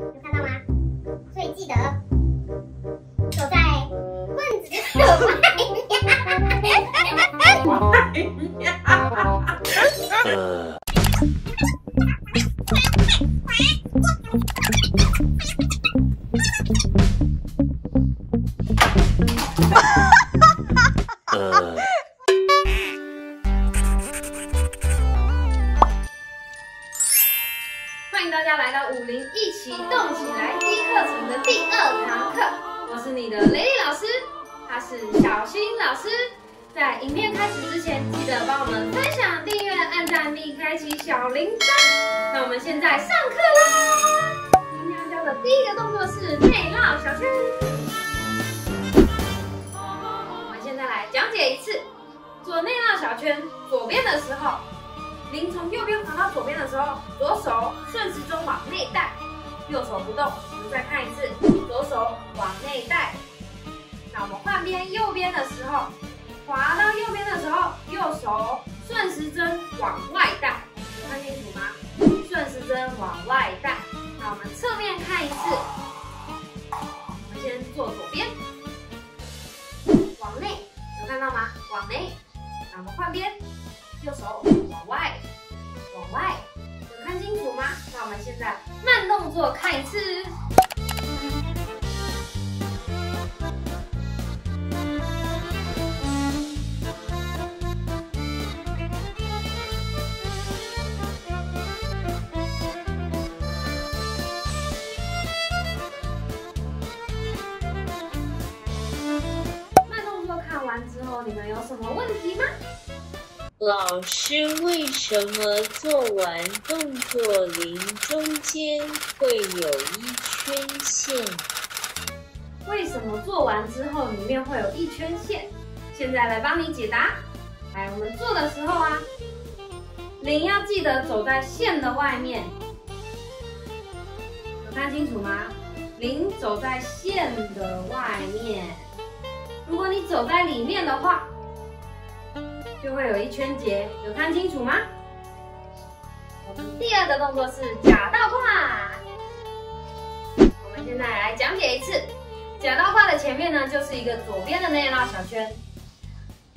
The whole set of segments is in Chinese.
有看到吗？所以记得走在棍子的外面。欢迎大家来到武林一起动起来第一课程的第2堂课，我是你的雷利老师，他是小新老师。在影片开始之前，记得帮我们分享、订阅、按赞并开启小铃铛。那我们现在上课啦！今天要教的第一个动作是内绕小圈。我们现在来讲解一次，做内绕小圈，左边的时候。 零从右边滑到左边的时候，左手顺时钟往内带，右手不动。我们再看一次，左手往内带。那我们换边右边的时候，滑到右边的时候，右手顺时针往外带。有看清楚吗？顺时针往外带。那我们侧面看一次，我们先做左边，往内，有看到吗？往内。那我们换边。 右手往外，往外，有看清楚吗？那我们现在慢动作看一次。慢动作看完之后，你们有什么问题吗？ 老师为什么做完动作零中间会有一圈线？为什么做完之后里面会有一圈线？现在来帮你解答。来，我们做的时候啊，零要记得走在线的外面，有看清楚吗？零走在线的外面，如果你走在里面的话。 就会有一圈结，有看清楚吗？我们第2个动作是假倒挂。我们现在来讲解一次，假倒挂的前面呢就是一个左边的内绕小圈。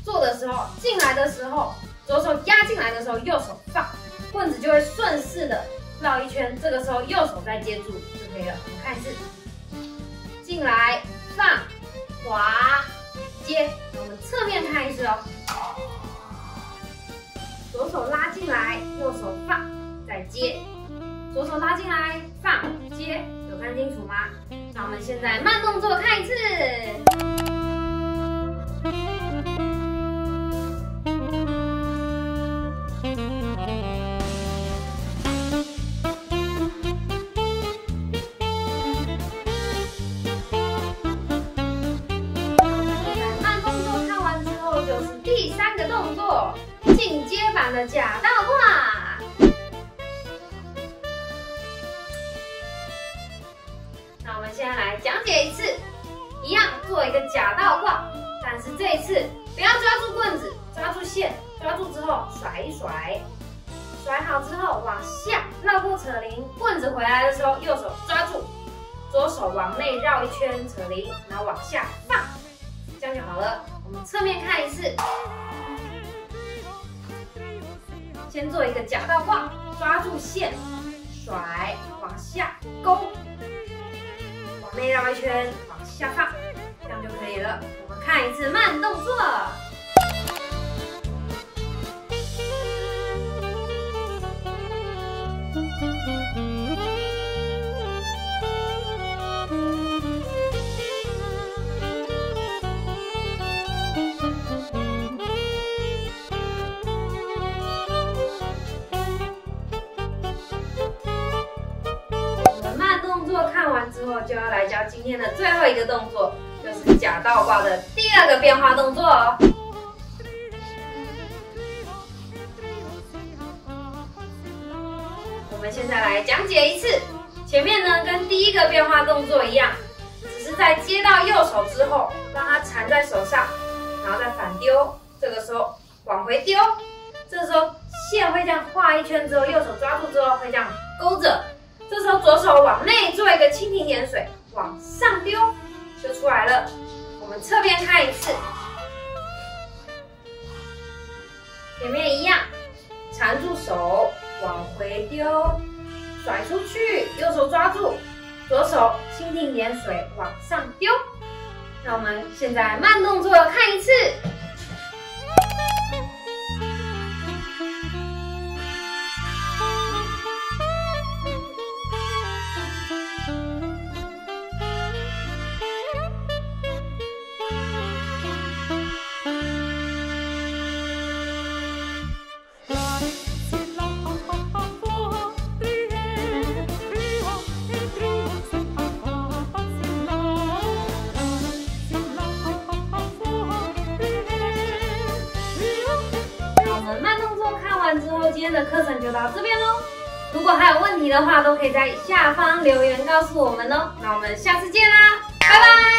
做的时候，进来的时候，左手压进来的时候，右手放，棍子就会顺势的绕一圈。这个时候右手再接住就可以了。我们看一次，进来放滑接，我们侧面看一次哦。 左手拉进来，右手放，再接。左手拉进来，放，接。有看清楚吗？那我们现在慢动作看一次。慢动作看完之后，就是第3个动作。 进阶版的假倒挂。那我们先来讲解一次，一样做一个假倒挂，但是这一次不要抓住棍子，抓住线，抓住之后甩一甩，甩好之后往下绕过扯铃，棍子回来的时候右手抓住，左手往内绕一圈扯铃，然后往下放，这样就好了。我们侧面看一次。 先做一个假倒挂，抓住线，甩，往下勾，往内绕一圈，往下放，这样就可以了。我们看一次慢动作。之后就要来教今天的最后一个动作，就是假倒挂的第2个变化动作哦。我们现在来讲解一次，前面呢跟第1个变化动作一样，只是在接到右手之后，让它缠在手上，然后再反丢，这个时候往回丢，这时候线会这样画一圈之后，右手抓住之后会这样勾着。这时候左手往内做一个蜻蜓点水，往上丢就出来了。我们侧边看一次，前面一样，缠住手往回丢，甩出去，右手抓住，左手蜻蜓点水往上丢。那我们现在慢动作看一次。 之后，今天的课程就到这边喽。如果还有问题的话，都可以在下方留言告诉我们哦。那我们下次见啦，拜拜。